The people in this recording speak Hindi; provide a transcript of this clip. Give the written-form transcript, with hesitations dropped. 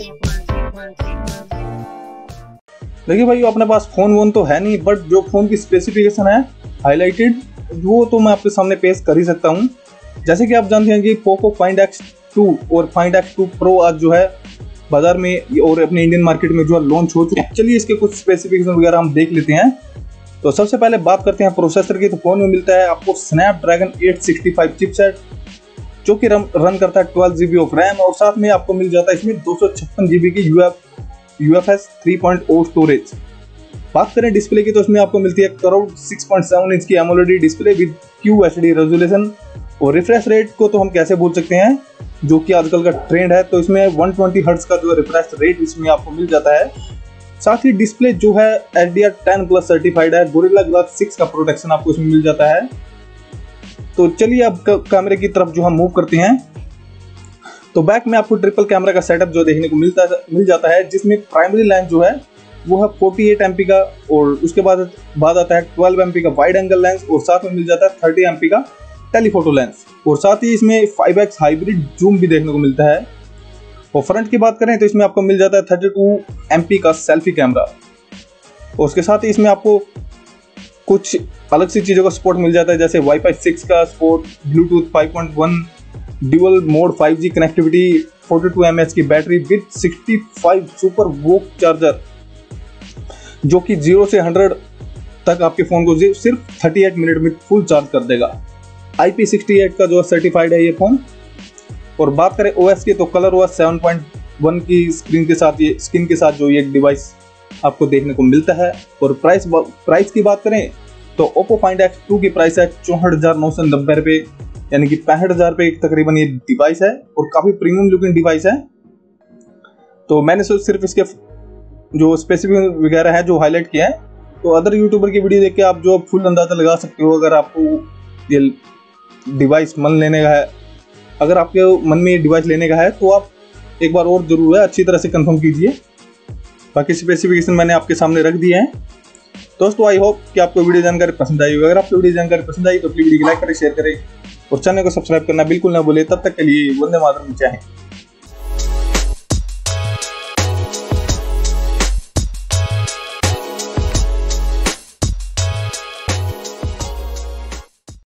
देखिए भाई अपने पास फोन वोन तो है नहीं, बट जो फोन की स्पेसिफिकेशन है हाईलाइटेड वो तो मैं आपके सामने पेश कर ही सकता हूँ। जैसे कि आप जानते हैं कि पोको फाइंड X2 और फाइंड X2 प्रो आज जो है बाजार में और अपने इंडियन मार्केट में जो है लॉन्च हो चुके हैं। चलिए इसके कुछ स्पेसिफिकेशन वगैरह हम देख लेते हैं। तो सबसे पहले बात करते हैं प्रोसेसर की। तो फोन में मिलता है आपको स्नैपड्रैगन 865 चिपसेट जो कि रन करता है 12 GB ऑफ रैम और साथ में आपको मिल जाता है इसमें 256 GB की UFS 3.0 स्टोरेज। बात करें डिस्प्ले की तो इसमें आपको मिलती है करोड़ 6.7 इंच की AMOLED display with QHD resolution और रिफ्रेश रेट को तो हम कैसे भूल सकते हैं जो कि आजकल का ट्रेंड है। तो इसमें 120 Hz का जो रिफ्रेश रेट इसमें आपको मिल जाता है। साथ ही डिस्प्ले जो है HDR10+ सर्टिफाइड है, गोरिल्ला ग्लास 6 का प्रोटेक्शन आपको इसमें मिल जाता है। तो चलिए अब कैमरे की तरफ जो हम मूव करते हैं तो बैक में आपको ट्रिपल कैमरा का सेटअप जो देखने को मिल जाता है, जिसमें प्राइमरी लेंस जो है वो है 48 MP का और उसके बाद आता है 12 MP का वाइड एंगल लेंस और साथ में मिल जाता है 30 MP का टेलीफोटो लेंस और साथ ही इसमें 5x हाइब्रिड जूम भी देखने को मिलता है। और फ्रंट की बात करें तो इसमें आपको मिल जाता है 32 MP का सेल्फी कैमरा और उसके साथ ही इसमें आपको कुछ अलग सी चीज़ों का सपोर्ट मिल जाता है, जैसे वाईफाई 6 का support, Bluetooth 5.1, dual mode 5G connectivity, 42 mAh की battery with 65 super VOOC charger जो कि 0 से 100 तक आपके फ़ोन को सिर्फ 38 मिनट में फुल चार्ज कर देगा। IP68 का जो सर्टिफाइड है ये फ़ोन। और बात करें OS की तो ColorOS 7.1 की स्क्रीन के साथ जो ये डिवाइस आपको देखने को मिलता है। और प्राइस की बात करें तो Oppo Find X2 की प्राइस है 64,990 रुपये, यानी कि 65,000 रुपये तकरीबन ये डिवाइस है और काफ़ी प्रीमियम लुकिंग डिवाइस है। तो मैंने सिर्फ इसके जो स्पेसिफिक वगैरह है जो हाईलाइट किया है। तो अदर यूट्यूबर की वीडियो देख के आप जो फुल अंदाज़ा लगा सकते हो, अगर आपको ये डिवाइस मन लेने का है, अगर आपके मन में ये डिवाइस लेने का है तो आप एक बार और ज़रूर है अच्छी तरह से कंफर्म कीजिए। बाकी स्पेसिफिकेशन मैंने आपके सामने रख दिए हैं। दोस्तों आई होप कि आपको वीडियो जानकारी पसंद आई होगी। अगर आपको वीडियो जानकारी पसंद आई तो प्लीज़ वीडियो को लाइक करें, शेयर करें और चैनल को सब्सक्राइब करना बिल्कुल ना भूलें। तब तक के लिए वंदे मातरम। चाहें